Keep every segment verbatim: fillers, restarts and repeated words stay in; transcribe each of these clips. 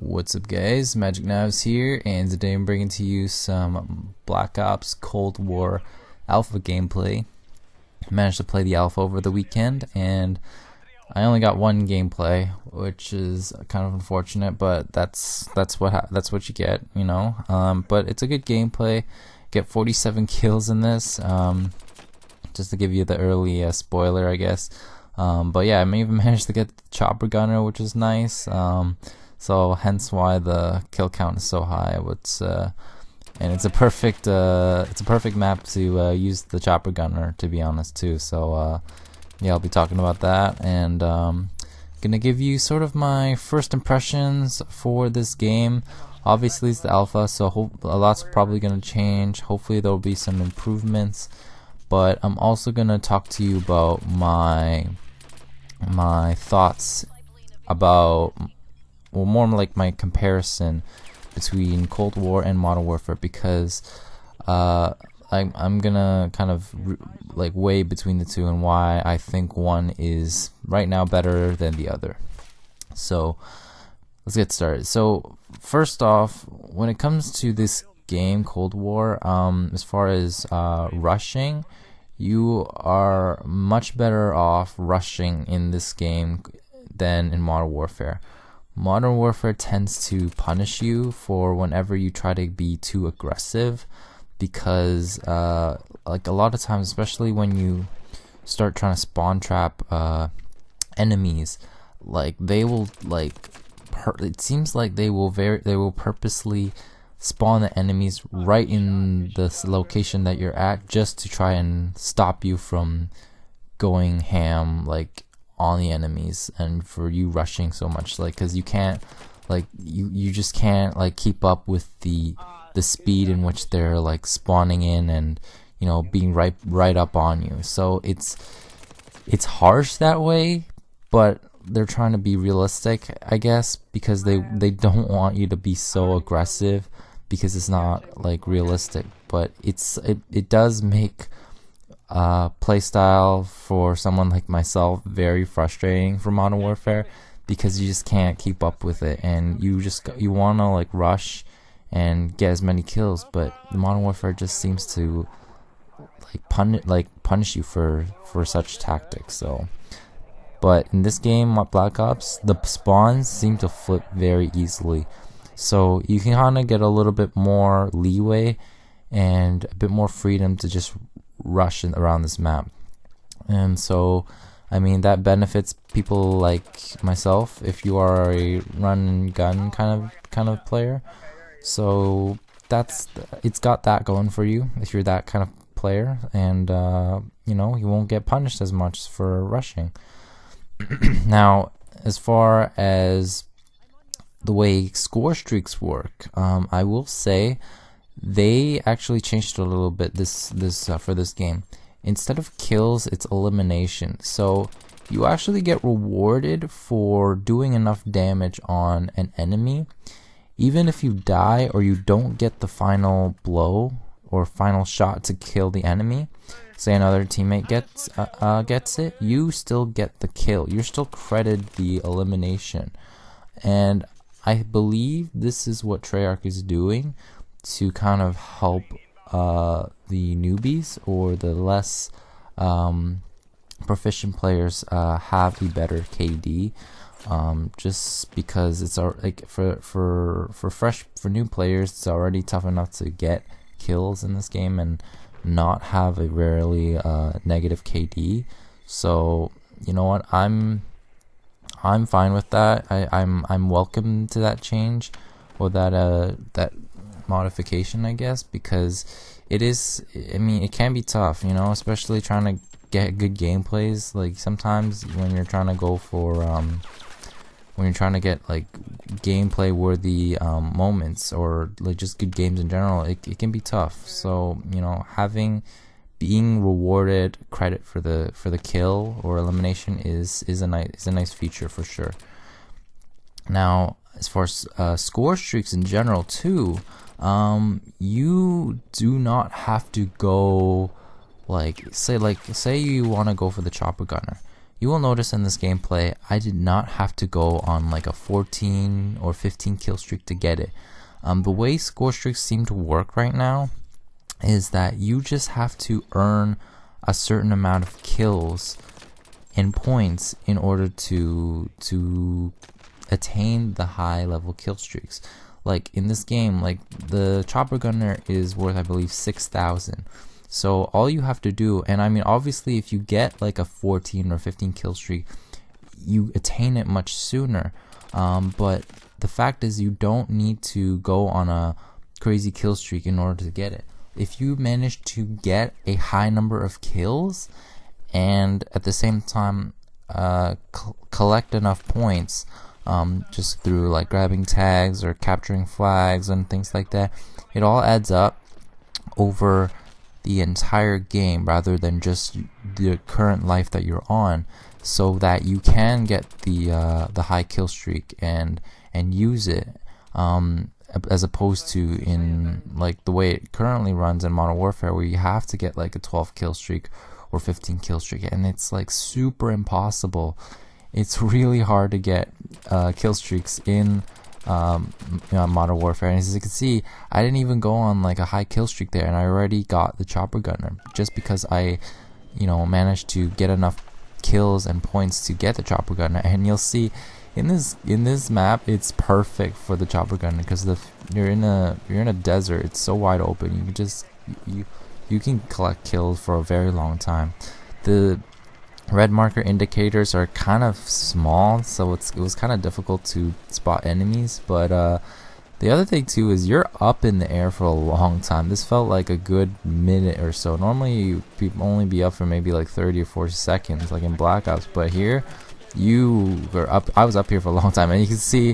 What's up guys, Magic Knives here, and today I'm bringing to you some Black Ops Cold War alpha gameplay. I managed to play the alpha over the weekend and I only got one gameplay, which is kind of unfortunate, but that's that's what ha that's what you get, you know. Um, but it's a good gameplay. Get forty-seven kills in this, um, just to give you the early uh, spoiler, I guess. Um, but yeah, I may even managed to get the Chopper Gunner, which is nice. Um, so hence why the kill count is so high. It's, uh, and it's a perfect uh, it's a perfect map to uh, use the Chopper Gunner, to be honest too. So uh, yeah, I'll be talking about that, and um, gonna give you sort of my first impressions for this game. Obviously, it's the alpha, so ho a lot's probably gonna change. Hopefully, there'll be some improvements. But I'm also gonna talk to you about my my thoughts about, well, more like my comparison between Cold War and Modern Warfare, because uh, I'm I'm gonna kind of like weigh between the two and why I think one is right now better than the other. So let's get started. So first off, when it comes to this game, Cold War, um, as far as uh, rushing, you are much better off rushing in this game than in Modern Warfare. Modern Warfare tends to punish you for whenever you try to be too aggressive, because uh, like a lot of times, especially when you start trying to spawn trap uh, enemies, like they will like per it seems like they will very they will purposely spawn the enemies right in this location that you're at, just to try and stop you from going ham like on the enemies, and for you rushing so much, like, because you can't like you you just can't like keep up with the the speed in which they're like spawning in, and you know, being right right up on you. So it's it's harsh that way, but they're trying to be realistic, I guess, because they they don't want you to be so aggressive, because it's not like realistic. But it's it, it does make uh, playstyle for someone like myself very frustrating for Modern Warfare, because you just can't keep up with it, and you just you want to like rush and get as many kills. But Modern Warfare just seems to like pun like punish you for for such tactics. So. But in this game, Black Ops, the spawns seem to flip very easily, so you can kind of get a little bit more leeway and a bit more freedom to just rush in, around this map. And so, I mean, that benefits people like myself if you are a run and gun kind of kind of player. So that's it's got that going for you if you're that kind of player, and uh, you know, you won't get punished as much for rushing. Now, as far as the way Scorestreaks work, um, I will say they actually changed it a little bit this this uh, for this game. Instead of kills, it's elimination. So you actually get rewarded for doing enough damage on an enemy, even if you die or you don't get the final blow or final shot to kill the enemy. Say another teammate gets uh, uh, gets it, you still get the kill. You're still credited the elimination, and I believe this is what Treyarch is doing to kind of help uh, the newbies or the less um, proficient players uh, have a better K D. Um, just because it's like for for for fresh for new players, it's already tough enough to get kills in this game and not have a rarely uh, negative K D. So you know what, I'm I'm fine with that. I, I'm I'm welcome to that change, or that uh that modification, I guess, because it is, I mean, it can be tough, you know, especially trying to get good gameplays. Like sometimes when you're trying to go for um when you're trying to get like gameplay worthy um, moments, or like just good games in general, it, it can be tough. So you know, having being rewarded credit for the for the kill or elimination is is a nice is a nice feature for sure. Now, as far as uh, Scorestreaks in general too, um, you do not have to go like say like say you want to go for the Chopper Gunner. You will notice in this gameplay, I did not have to go on like a fourteen or fifteen kill streak to get it. Um, the way Scorestreaks seem to work right now is that you just have to earn a certain amount of kills and points in order to to attain the high level kill streaks. Like in this game, like the Chopper Gunner is worth, I believe, six thousand. So all you have to do, and I mean obviously if you get like a fourteen or fifteen kill streak, you attain it much sooner. Um, but the fact is you don't need to go on a crazy kill streak in order to get it. If you manage to get a high number of kills and at the same time uh, collect enough points, um, just through like grabbing tags or capturing flags and things like that, it all adds up over the entire game rather than just the current life that you're on, so that you can get the uh, the high kill streak and and use it, um, as opposed to in like the way it currently runs in Modern Warfare, where you have to get like a twelve kill streak or fifteen kill streak, and it's like super impossible. It's really hard to get uh, kill streaks in Um, you know, Modern Warfare, and as you can see, I didn't even go on like a high kill streak there, and I already got the Chopper Gunner just because I, you know, managed to get enough kills and points to get the Chopper Gunner. And you'll see in this in this map, it's perfect for the Chopper Gunner because the you're in a you're in a desert. It's so wide open. You can just you you can collect kills for a very long time. The red marker indicators are kind of small, so it's, it was kind of difficult to spot enemies. But uh, the other thing too is you're up in the air for a long time. This felt like a good minute or so. Normally you only be up for maybe like thirty or forty seconds, like in Black Ops. But here, you were up. I was up here for a long time, and you can see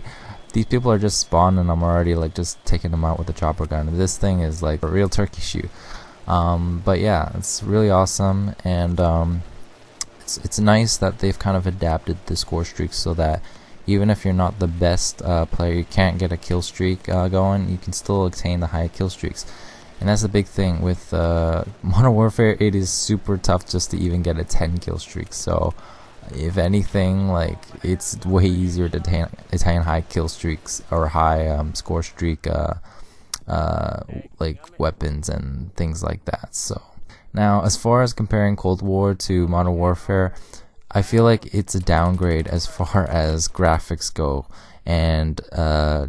these people are just spawned, and I'm already like just taking them out with the Chopper Gun. This thing is like a real turkey shoot. Um, but yeah, it's really awesome, and. Um, It's nice that they've kind of adapted the score streak so that even if you're not the best uh, player, you can't get a kill streak uh, going, you can still attain the high kill streaks. And that's the big thing with uh, Modern Warfare. It is super tough just to even get a ten kill streak. So if anything, like it's way easier to attain, attain high kill streaks or high um, score streak uh, uh, like weapons and things like that. So. Now, as far as comparing Cold War to Modern Warfare, I feel like it's a downgrade as far as graphics go and uh,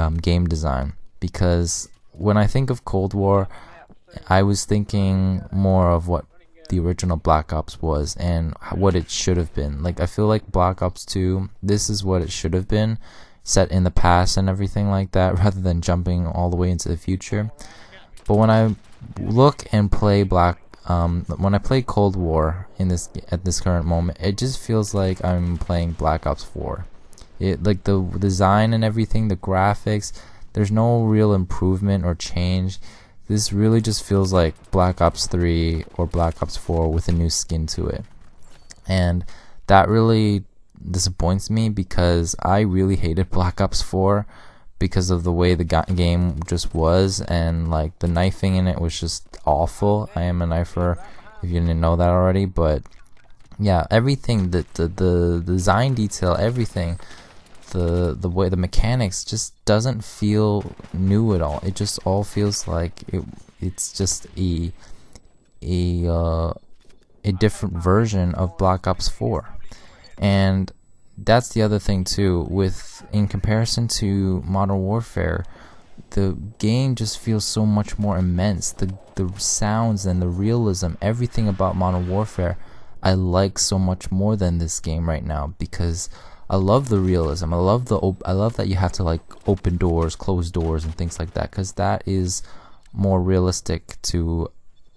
um, game design. Because when I think of Cold War, I was thinking more of what the original Black Ops was and what it should have been. Like, I feel like Black Ops two, this is what it should have been, set in the past and everything like that, rather than jumping all the way into the future. But when I look and play Black, um, when I play Cold War in this at this current moment, it just feels like I'm playing Black Ops four. It like the design and everything, the graphics. There's no real improvement or change. This really just feels like Black Ops three or Black Ops four with a new skin to it, and that really disappoints me because I really hated Black Ops four. Because of the way the game just was, and like the knifing in it was just awful. I am a knifer, if you didn't know that already. But yeah, everything, the the, the design detail, everything, the the way the mechanics just doesn't feel new at all. It just all feels like it. It's just a a uh, a different version of Black Ops four, and. That's the other thing too, with in comparison to Modern Warfare, the game just feels so much more immense. The the sounds and the realism, everything about Modern Warfare, I like so much more than this game right now because I love the realism. I love the op I love that you have to like open doors, close doors, and things like that because that is more realistic to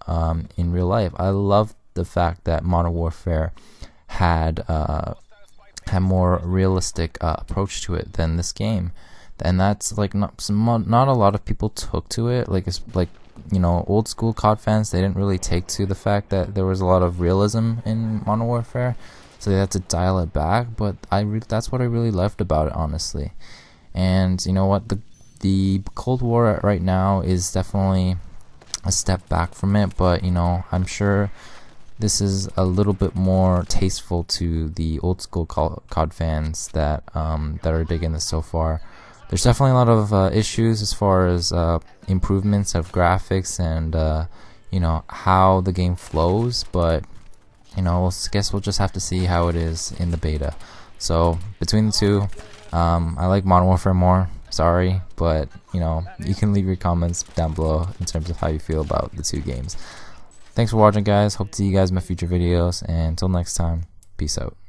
um, in real life. I love the fact that Modern Warfare had. Uh, had more realistic uh, approach to it than this game, and that's like not not a lot of people took to it. Like it's like, you know, old school C O D fans, they didn't really take to the fact that there was a lot of realism in Modern Warfare, so they had to dial it back. But I re that's what I really loved about it, honestly. And you know what, the the Cold War right now is definitely a step back from it, but you know, I'm sure this is a little bit more tasteful to the old school C O D fans that um, that are digging this so far. There's definitely a lot of uh, issues as far as uh, improvements of graphics and uh, you know, how the game flows, but you know, I guess we'll just have to see how it is in the beta. So between the two, um, I like Modern Warfare more. Sorry, but you know, you can leave your comments down below in terms of how you feel about the two games. Thanks for watching, guys. Hope to see you guys in my future videos, and until next time, peace out.